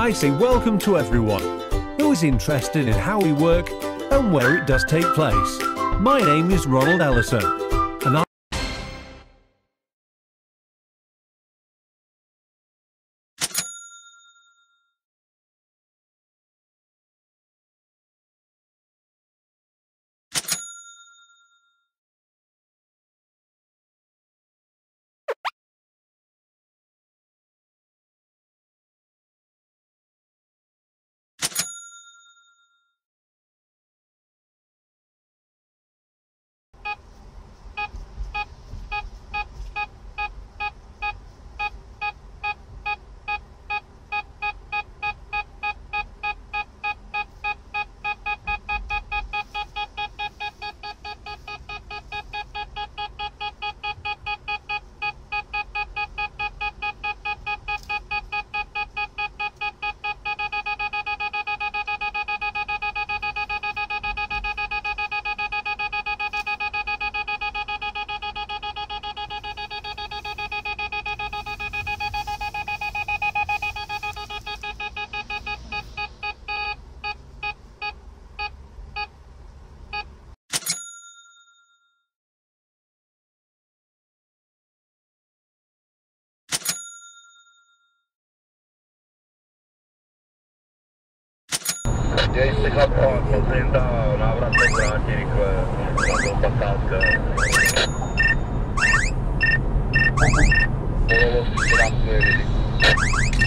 I say welcome to everyone who is interested in how we work and where it does take place. My name is Ronald Allison, and я если как он сюда на обратно перекрыл поставка было